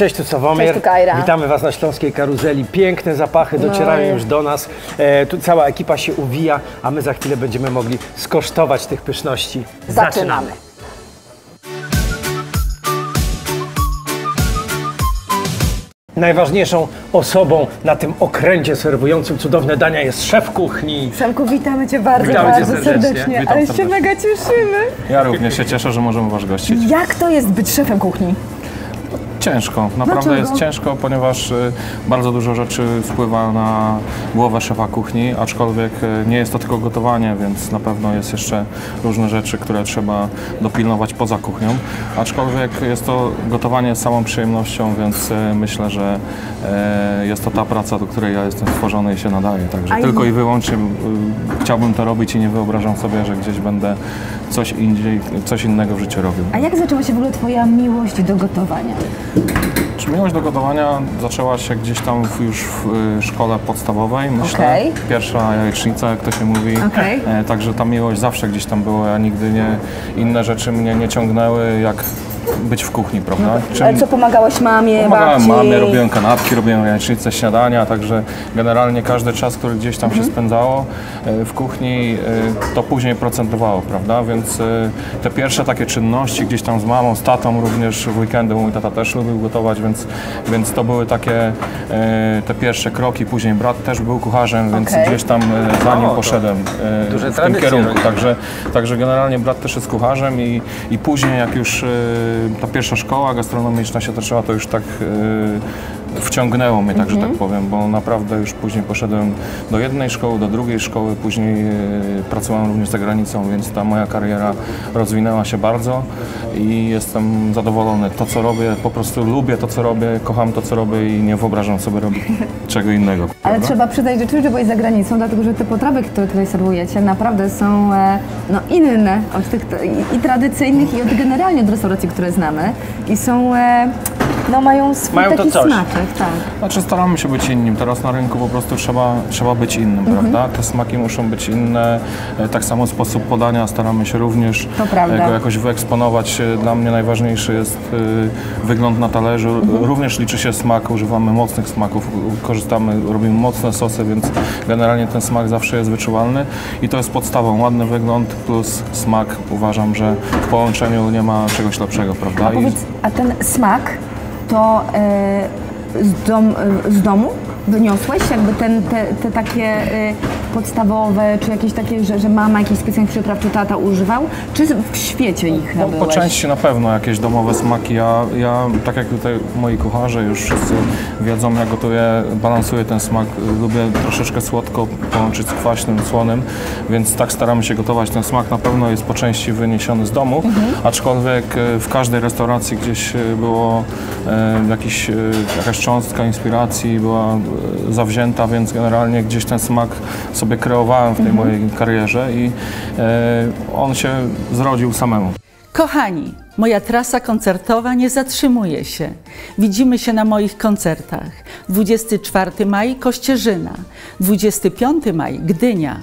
Cześć, tu Sowomier. Cześć, tu Kajra. Witamy Was na Śląskiej Karuzeli. Piękne zapachy docierają już do nas. Tu cała ekipa się uwija, a my za chwilę będziemy mogli skosztować tych pyszności. Zaczynamy. Najważniejszą osobą na tym okręcie serwującym cudowne dania jest szef kuchni. Salku, witamy Cię bardzo serdecznie. Ale się mega cieszymy. Ja również się cieszę, że możemy Was gościć. Jak to jest być szefem kuchni? Ciężko, naprawdę jest ciężko, ponieważ bardzo dużo rzeczy wpływa na głowę szefa kuchni, aczkolwiek nie jest to tylko gotowanie, więc na pewno jest jeszcze różne rzeczy, które trzeba dopilnować poza kuchnią, aczkolwiek jest to gotowanie z samą przyjemnością, więc myślę, że jest to ta praca, do której ja jestem stworzony i się nadaje, także tylko i wyłącznie chciałbym to robić i nie wyobrażam sobie, że gdzieś będę coś innego w życiu robił. A jak zaczęła się w ogóle Twoja miłość do gotowania? Miłość do gotowania zaczęła się gdzieś tam już w szkole podstawowej, myślę. Pierwsza jajecznica, jak to się mówi. Także ta miłość zawsze gdzieś tam była, a nigdy nie, inne rzeczy mnie nie ciągnęły, jak być w kuchni, prawda? Ale co pomagałeś mamie, babci? Mamie, robiłem kanapki, robiłem jajecznice, śniadania, także generalnie każdy czas, który gdzieś tam się spędzało w kuchni, to później procentowało, prawda? Więc te pierwsze takie czynności gdzieś tam z mamą, z tatą również w weekendy, mój tata też lubił gotować, więc to były takie te pierwsze kroki, później brat też był kucharzem, więc gdzieś tam za nim poszedłem w tym kierunku. Także generalnie brat też jest kucharzem i później jak już ta pierwsza szkoła gastronomiczna się toczyła, to już tak wciągnęło mnie, tak, że tak powiem, bo naprawdę już później poszedłem do jednej szkoły, do drugiej szkoły, później pracowałem również za granicą, więc ta moja kariera rozwinęła się bardzo i jestem zadowolony. To, co robię, po prostu lubię to, co robię, kocham to, co robię i nie wyobrażam sobie robić czego innego. Ale trzeba przyznać rzeczywiście, że byłeś za granicą, dlatego że te potrawy, które tutaj serwujecie, naprawdę są inne od tych i tradycyjnych, i od generalnie od restauracji, które znamy, i są... mają swój taki smaczek, tak. Znaczy staramy się być innym. Teraz na rynku po prostu trzeba być innym, prawda? Te smaki muszą być inne. Tak samo sposób podania staramy się również go jakoś wyeksponować. Dla mnie najważniejszy jest wygląd na talerzu. Również liczy się smak, używamy mocnych smaków, robimy mocne sosy, więc generalnie ten smak zawsze jest wyczuwalny i to jest podstawą. Ładny wygląd plus smak. Uważam, że w połączeniu nie ma czegoś lepszego, prawda? A powiedz, a ten smak to z domu wyniosłeś jakby te takie podstawowe, czy jakieś takie, że mama jakiś specjalnych przypraw, czy tata używał, czy w świecie ich nabyłeś? Po części na pewno jakieś domowe smaki. Ja tak jak tutaj moi kucharze już wszyscy wiedzą, ja gotuję, balansuję ten smak. Lubię troszeczkę słodko połączyć z kwaśnym, słonym, więc tak staramy się gotować. Ten smak na pewno jest po części wyniesiony z domu, aczkolwiek w każdej restauracji gdzieś było jakaś cząstka inspiracji, była zawzięta, więc generalnie gdzieś ten smak sobie kreowałem w tej mojej karierze i on się zrodził samemu. Kochani, moja trasa koncertowa nie zatrzymuje się. Widzimy się na moich koncertach. 24 maj Kościerzyna, 25 maj Gdynia,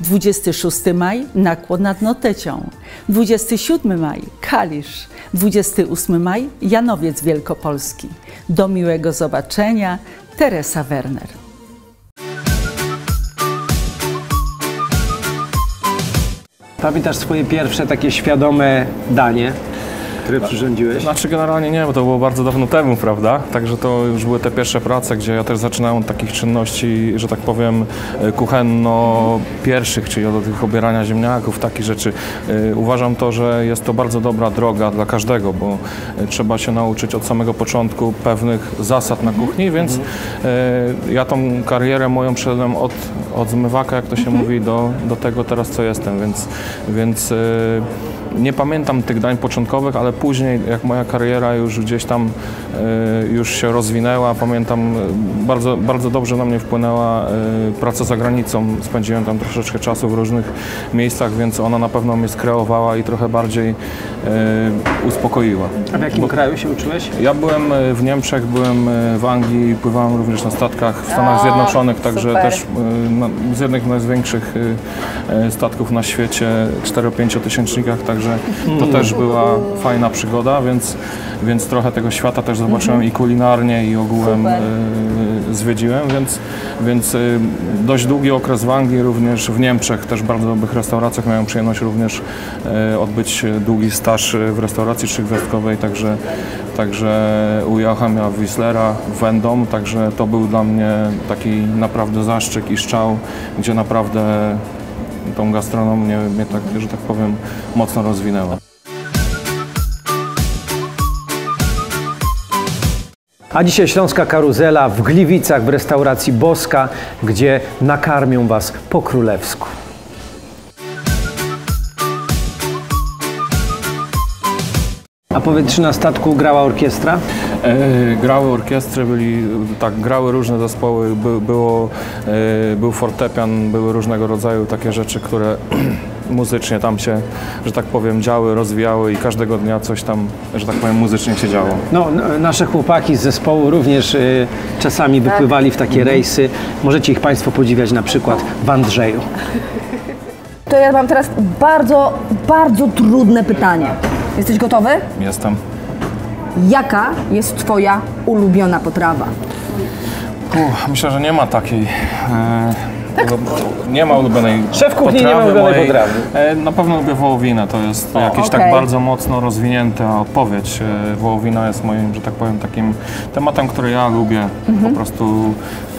26 maj Nakło nad Notecią, 27 maj Kalisz, 28 maj Janowiec Wielkopolski. Do miłego zobaczenia, Teresa Werner. Pamiętasz swoje pierwsze takie świadome danie, które przyrządziłeś? Znaczy generalnie nie, bo to było bardzo dawno temu, prawda? Także to już były te pierwsze prace, gdzie ja też zaczynałem od takich czynności, że tak powiem, kuchenno-pierwszych, czyli od tych obierania ziemniaków, takich rzeczy. Uważam to, że jest to bardzo dobra droga dla każdego, bo trzeba się nauczyć od samego początku pewnych zasad na kuchni, więc ja tą karierę moją przeszedłem od zmywaka, jak to się mówi, do tego teraz, co jestem, więc nie pamiętam tych dań początkowych, ale później, jak moja kariera już gdzieś tam już się rozwinęła, pamiętam, bardzo, bardzo dobrze na mnie wpłynęła praca za granicą. Spędziłem tam troszeczkę czasu w różnych miejscach, więc ona na pewno mnie skreowała i trochę bardziej uspokoiła. A w jakim kraju się uczyłeś? Ja byłem w Niemczech, byłem w Anglii, pływałem również na statkach w Stanach Zjednoczonych, także super. Też z jednych z największych statków na świecie, 4-5 tysięcznikach, także to też była fajna przygoda, więc trochę tego świata też zobaczyłem i kulinarnie, i ogółem zwiedziłem, więc dość długi okres w Anglii, również w Niemczech, też w bardzo dobrych restauracjach. Miałem przyjemność również odbyć długi staż w restauracji trzygwiazdkowej, także u Joachima Wisslera w Wendôme, także to był dla mnie taki naprawdę zaszczyt i szczał, gdzie naprawdę tą gastronomię mnie tak, że tak powiem, mocno rozwinęła. A dzisiaj Śląska Karuzela w Gliwicach, w restauracji Boska, gdzie nakarmią Was po królewsku. A powiedz, czy na statku grała orkiestra? Grały orkiestry, grały różne zespoły, był fortepian, były różnego rodzaju takie rzeczy, które muzycznie tam się, że tak powiem, działy, rozwijały i każdego dnia coś tam, że tak powiem, muzycznie się działo. No, nasze chłopaki z zespołu również czasami wypływali w takie rejsy. Możecie ich Państwo podziwiać na przykład w Andrzeju. To ja mam teraz bardzo, bardzo trudne pytanie. Jesteś gotowy? Jestem. Jaka jest Twoja ulubiona potrawa? Myślę, że nie ma takiej. Tak? Nie ma ulubionej szef kuchni potrawy, nie ma ulubionej potrawy. Na pewno lubię wołowinę, to jest jakieś tak bardzo mocno rozwinięta odpowiedź. Wołowina jest moim, że tak powiem, takim tematem, który ja lubię po prostu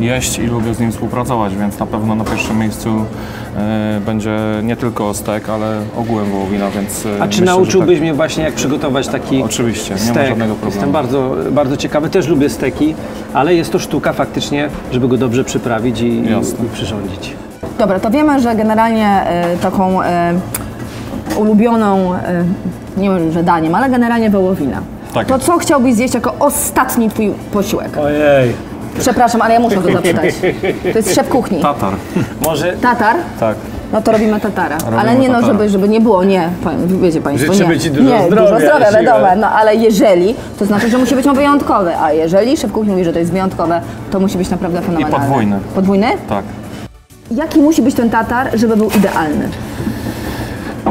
jeść i lubię z nim współpracować, więc na pewno na pierwszym miejscu będzie nie tylko stek, ale ogółem wołowina, więc... A czy nauczyłbyś mnie właśnie, jak przygotować taki Oczywiście, stek? Nie ma żadnego problemu. Jestem bardzo, bardzo ciekawy, też lubię steki, ale jest to sztuka faktycznie, żeby go dobrze przyprawić i przyrządzić. Dobra, to wiemy, że generalnie taką ulubioną, nie wiem, że daniem, ale generalnie wołowina. Tak. To co chciałbyś zjeść jako ostatni Twój posiłek? Ojej. Przepraszam, ale ja muszę to zapytać. To jest szef kuchni. Tatar. Może... Tatar? Tak. No to robimy tatara. Ale nie tatara. No, żeby nie było, nie, wiecie Państwo, nie. Ci dużo nie, zdrowia, dużo zdrowia, wiadomo, no ale jeżeli, to znaczy, że musi być on wyjątkowy, a jeżeli szef kuchni mówi, że to jest wyjątkowe, to musi być naprawdę fenomenalne. I podwójny. Podwójny? Tak. Jaki musi być ten tatar, żeby był idealny?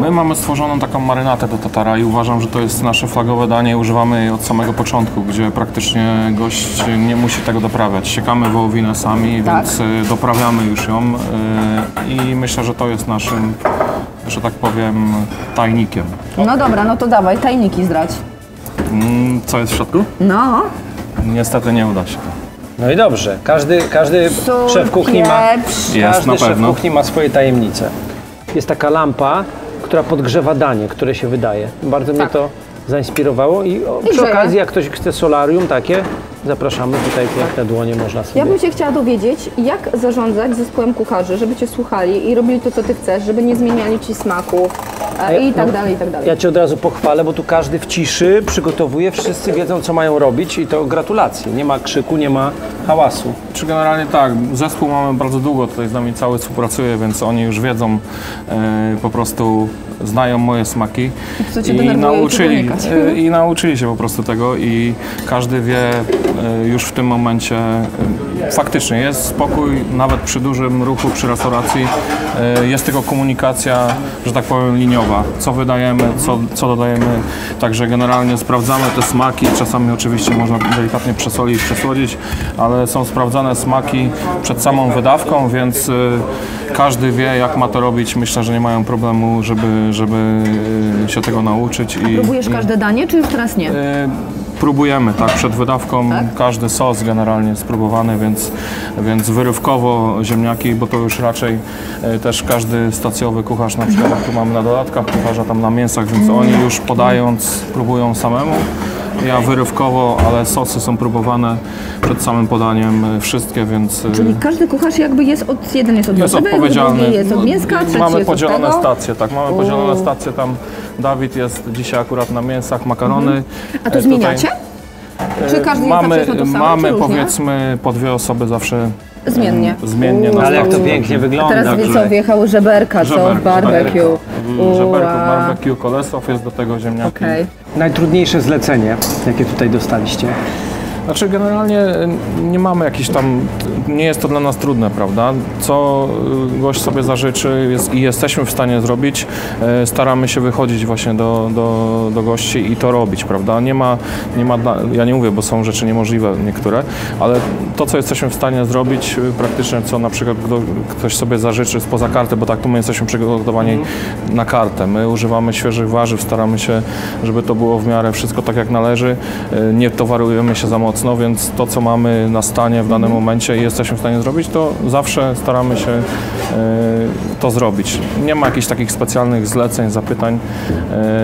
My mamy stworzoną taką marynatę do tatara i uważam, że to jest nasze flagowe danie. Używamy jej od samego początku, gdzie praktycznie gość nie musi tego doprawiać. Siekamy wołowinę sami, więc doprawiamy już ją i myślę, że to jest naszym, że tak powiem, tajnikiem. No dobra, no to dawaj, tajniki zdradź. Co jest w środku? No. Niestety nie uda się. No i dobrze, każdy szef kuchni ma swoje tajemnice. Jest taka lampa, która podgrzewa danie, które się wydaje. Bardzo mnie to zainspirowało i przy okazji, jak ktoś chce solarium takie, zapraszamy tutaj, jak na dłonie można sobie. Ja bym się chciała dowiedzieć, jak zarządzać zespołem kucharzy, żeby Cię słuchali i robili to, co Ty chcesz, żeby nie zmieniali Ci smaku i tak dalej, i tak dalej. Ja Cię od razu pochwalę, bo tu każdy w ciszy przygotowuje, wszyscy wiedzą, co mają robić i to gratulacje. Nie ma krzyku, nie ma hałasu. Czy generalnie tak, zespół mamy bardzo długo, tutaj z nami cały współpracuje, więc oni już wiedzą, po prostu znają moje smaki i nauczyli się po prostu tego i każdy wie już w tym momencie, faktycznie jest spokój, nawet przy dużym ruchu, przy restauracji, jest tylko komunikacja, że tak powiem, liniowa, co wydajemy, co dodajemy, także generalnie sprawdzamy te smaki, czasami oczywiście można delikatnie przesolić, przesłodzić, ale są sprawdzane smaki przed samą wydawką, więc każdy wie, jak ma to robić, myślę, że nie mają problemu, żeby się tego nauczyć. Próbujesz każde danie, czy już teraz nie? Próbujemy, tak, przed wydawką każdy sos generalnie spróbowany, więc wyrywkowo ziemniaki, bo to już raczej też każdy stacjowy kucharz, na przykład tu mamy na dodatkach kucharza, tam na mięsach, więc oni już podając próbują samemu. Ja wyrywkowo, ale sosy są próbowane przed samym podaniem wszystkie, więc... Czyli każdy kucharz jakby jest jeden jest odpowiedzialny, drugi jest od mięska, trzeci mamy podzielone od tego. Stacje, tak, mamy podzielone stacje, tam Dawid jest dzisiaj akurat na mięsach, makarony. A to zmieniacie? Czy każdy jest to samo, mamy powiedzmy po dwie osoby zawsze. Zmiennie. Zmiennie. Ale jak to pięknie wygląda. A teraz wiecie, wjechały żeberka, to barbecue. żeberków, barbecue, kolesów, jest do tego ziemniaki. Okay. Najtrudniejsze zlecenie, jakie tutaj dostaliście? Znaczy generalnie nie mamy jakichś tam, nie jest to dla nas trudne, prawda? Co gość sobie zażyczy i jesteśmy w stanie zrobić, staramy się wychodzić właśnie do gości i to robić, prawda? Nie ma, ja nie mówię, bo są rzeczy niemożliwe niektóre, ale to, co jesteśmy w stanie zrobić, praktycznie co na przykład ktoś sobie zażyczy spoza karty, bo tak to my jesteśmy przygotowani na kartę. My używamy świeżych warzyw, staramy się, żeby to było w miarę wszystko tak jak należy, nie towarujemy się za mocno. Więc to, co mamy na stanie w danym momencie i jesteśmy w stanie zrobić, to zawsze staramy się to zrobić. Nie ma jakichś takich specjalnych zleceń, zapytań.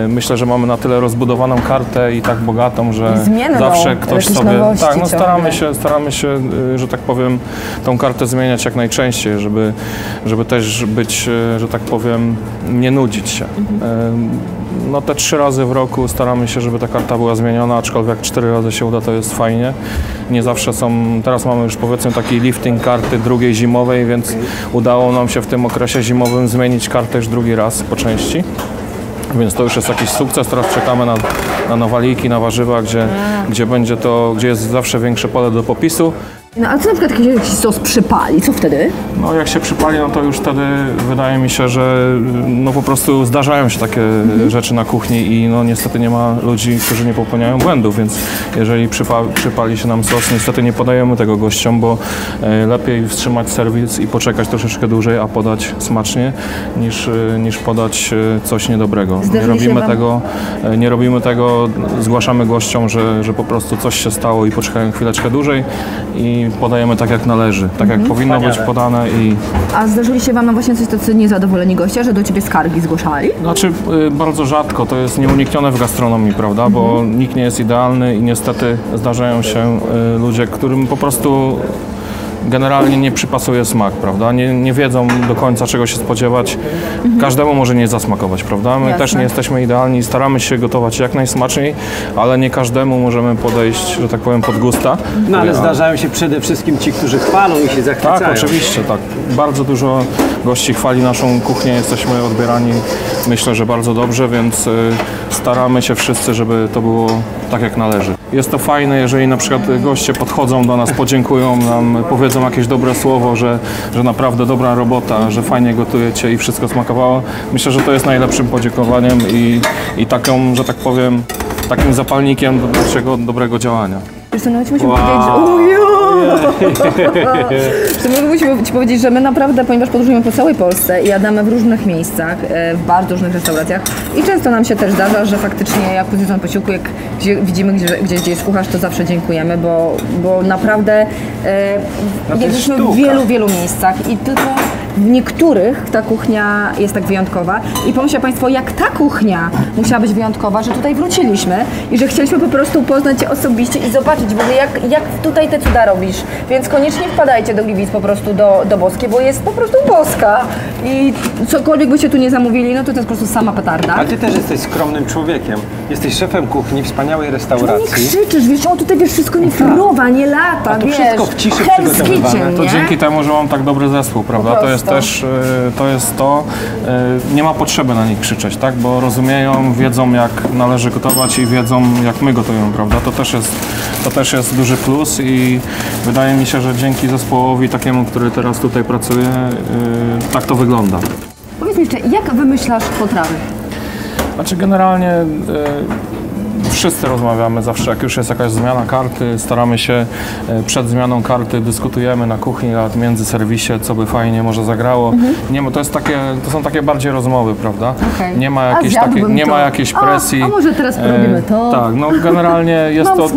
Myślę, że mamy na tyle rozbudowaną kartę i tak bogatą, że zmienną, zawsze ktoś sobie... Tak, no staramy się, że tak powiem, tą kartę zmieniać jak najczęściej, żeby też być, że tak powiem, nie nudzić się. No te 3 razy w roku staramy się, żeby ta karta była zmieniona, aczkolwiek jak 4 razy się uda, to jest fajnie. Nie zawsze są, teraz mamy już powiedzmy taki lifting karty drugiej zimowej, więc udało nam się w tym okresie zimowym zmienić kartę już 2. raz po części. Więc to już jest jakiś sukces. Teraz czekamy na nowaliki, na warzywa, gdzie jest zawsze większe pole do popisu. No a co na przykład, jak się sos przypali, co wtedy? No jak się przypali, no to już wtedy wydaje mi się, że no po prostu zdarzają się takie rzeczy na kuchni i no niestety nie ma ludzi, którzy nie popełniają błędów, więc jeżeli przypali się nam sos, niestety nie podajemy tego gościom, bo lepiej wstrzymać serwis i poczekać troszeczkę dłużej, a podać smacznie, niż podać coś niedobrego. Nie robimy tego, zgłaszamy gościom, że po prostu coś się stało i poczekają chwileczkę dłużej i podajemy tak jak należy, tak jak powinno być podane i... A zdarzyli się Wam na właśnie coś tacy niezadowoleni goście, że do Ciebie skargi zgłaszali? Znaczy bardzo rzadko, to jest nieuniknione w gastronomii, prawda, bo nikt nie jest idealny i niestety zdarzają się ludzie, którym po prostu generalnie nie przypasuje smak, prawda? Nie wiedzą do końca, czego się spodziewać. Każdemu może nie zasmakować, prawda? My też nie jesteśmy idealni, staramy się gotować jak najsmaczniej, ale nie każdemu możemy podejść, że tak powiem, pod gusta. No ale zdarzają się przede wszystkim ci, którzy chwalą i się zachwycają. Tak, oczywiście, tak. Bardzo dużo gości chwali naszą kuchnię, jesteśmy odbierani, myślę, że bardzo dobrze, więc staramy się wszyscy, żeby to było tak jak należy. Jest to fajne, jeżeli na przykład goście podchodzą do nas, podziękują nam, powiedzą jakieś dobre słowo, że naprawdę dobra robota, że fajnie gotujecie i wszystko smakowało. Myślę, że to jest najlepszym podziękowaniem i taką, że tak powiem, takim zapalnikiem do naszego dobrego działania. Musimy Ci powiedzieć, że my naprawdę, ponieważ podróżujemy po całej Polsce i jadamy w różnych miejscach, w bardzo różnych restauracjach i często nam się też zdarza, że faktycznie jak po zjedzeniu posiłku, jak widzimy gdzieś jest kucharz, to zawsze dziękujemy, bo naprawdę jesteśmy w wielu miejscach i tylko w niektórych ta kuchnia jest tak wyjątkowa. I pomyślcie Państwo, jak ta kuchnia musiała być wyjątkowa, że tutaj wróciliśmy i że chcieliśmy po prostu poznać Cię osobiście i zobaczyć w ogóle, jak tutaj te cuda robisz. Więc koniecznie wpadajcie do Gliwic, po prostu do Boskiej, bo jest po prostu boska. I cokolwiek byście tu nie zamówili, no to jest po prostu sama petarda. A Ty też jesteś skromnym człowiekiem. Jesteś szefem kuchni, wspaniałej restauracji. Ty nie krzyczysz, wiesz, on tutaj wiesz, wszystko nie fruwa, nie lata, a to wiesz. Wszystko w ciszy przygotowywane. To dzięki temu, że mam tak dobry zespół, prawda? To jest to, nie ma potrzeby na nich krzyczeć, tak? Bo rozumieją, wiedzą jak należy gotować i wiedzą jak my gotujemy, prawda? To też jest duży plus i wydaje mi się, że dzięki zespołowi takiemu, który teraz tutaj pracuje, tak to wygląda. Powiedz mi jeszcze, jak wymyślasz potrawy? Znaczy generalnie wszyscy rozmawiamy zawsze, jak już jest jakaś zmiana karty, staramy się przed zmianą karty, dyskutujemy na kuchni, a między serwisie, co by fajnie może zagrało. Nie ma, to są takie bardziej rozmowy, prawda? Okay. Nie ma jakiejś presji. A może teraz robimy to? Tak, no generalnie jest to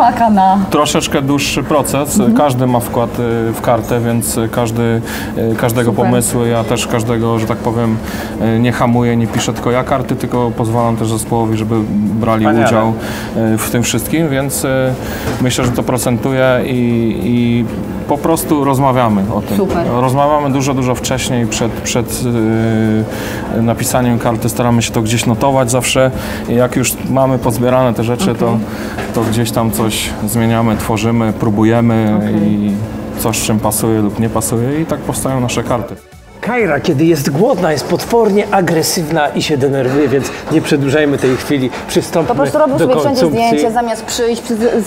troszeczkę dłuższy proces. Każdy ma wkład w kartę, więc każdego pomysłu, ja też każdego, że tak powiem, nie hamuję, nie piszę tylko ja karty, tylko pozwalam też zespołowi, żeby brali udział w tym wszystkim, więc myślę, że to procentuje i po prostu rozmawiamy o tym. Super. Rozmawiamy dużo wcześniej, przed napisaniem karty, staramy się to gdzieś notować zawsze. Jak już mamy pozbierane te rzeczy, to gdzieś tam coś zmieniamy, tworzymy, próbujemy i coś, czym pasuje lub nie pasuje i tak powstają nasze karty. Kajra, kiedy jest głodna, jest potwornie agresywna i się denerwuje, więc nie przedłużajmy tej chwili, przystąpmy do konsumpcji. Po prostu robił sobie wszędzie zdjęcia, zamiast przyjść,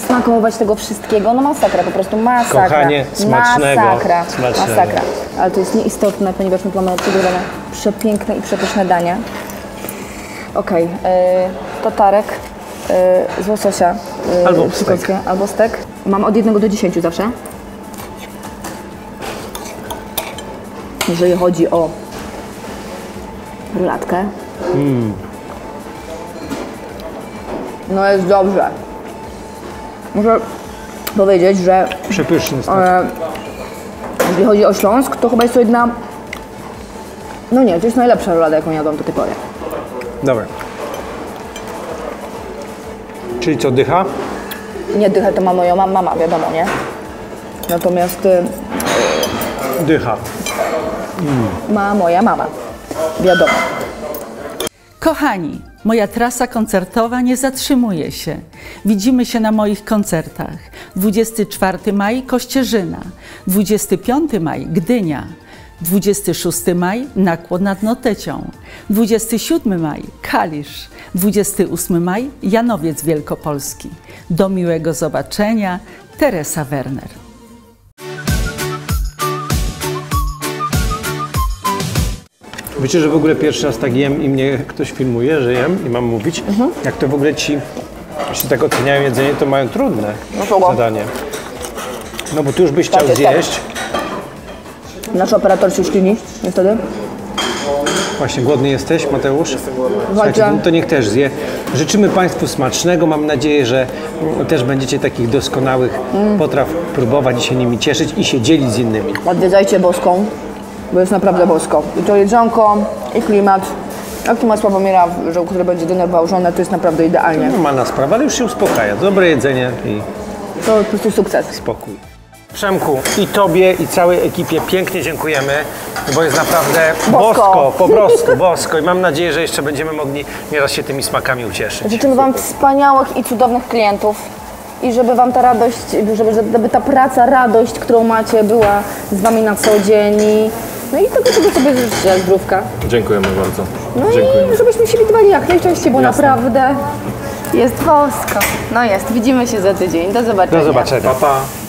smakować tego wszystkiego. No masakra, po prostu masakra. Kochanie, smacznego. Masakra, smacznego. Masakra. Ale to jest nieistotne, ponieważ my tu mamy przygotowane przepiękne i przepyszne dania. Okej, to tarek z łososia. Albo stek. Albo stek. Mam od 1 do 10 zawsze. Jeżeli chodzi o rulatkę. No jest dobrze. Muszę powiedzieć, że przepyszny jest. Jeżeli chodzi o Śląsk, to chyba jest to jedna... No nie, to jest najlepsza rulada, jaką jadłam do tej pory. Dobra. Czyli co, dycha? Nie, dycha to ma moja mama, wiadomo, nie? Natomiast... dycha. Ma moja mama. Wiadomo. Kochani, moja trasa koncertowa nie zatrzymuje się. Widzimy się na moich koncertach. 24 maj Kościerzyna, 25 maj Gdynia, 26 maj Nakłon nad Notecią, 27 maj Kalisz, 28 maj Janowiec Wielkopolski. Do miłego zobaczenia, Teresa Werner. Wiecie, że w ogóle pierwszy raz tak jem i mnie ktoś filmuje, że jem i mam mówić, jak to w ogóle ci, jeśli tak oceniają jedzenie, to mają trudne zadanie. No bo ty już byś chciał zjeść. Nasz operator się ślini, niestety. Właśnie, głodny jesteś, Mateusz? Słuchajcie, to niech też zje. Życzymy Państwu smacznego. Mam nadzieję, że też będziecie takich doskonałych potraw próbować i się nimi cieszyć i się dzielić z innymi. Odwiedzajcie Boską. Bo jest naprawdę bosko. I to jedzonko, i klimat. Jak tu ma Sławomira, który będzie denerwował żonę, to jest naprawdę idealnie. To normalna sprawa, ale już się uspokaja. Dobre jedzenie i... To po prostu sukces. Spokój. Przemku, i Tobie, i całej ekipie pięknie dziękujemy, bo jest naprawdę bosko, po prostu bosko. I mam nadzieję, że jeszcze będziemy mogli nieraz się tymi smakami ucieszyć. Życzymy Wam wspaniałych i cudownych klientów. I żeby Wam ta radość, żeby ta praca, radość, którą macie, była z Wami na co dzień. No i tego, czego sobie życzycie, jak zdrówka. Dziękujemy bardzo. No dziękujemy. I żebyśmy się widywali jak najczęściej, bo naprawdę jest bosko. No jest, widzimy się za tydzień. Do zobaczenia. Do zobaczenia. Pa, pa.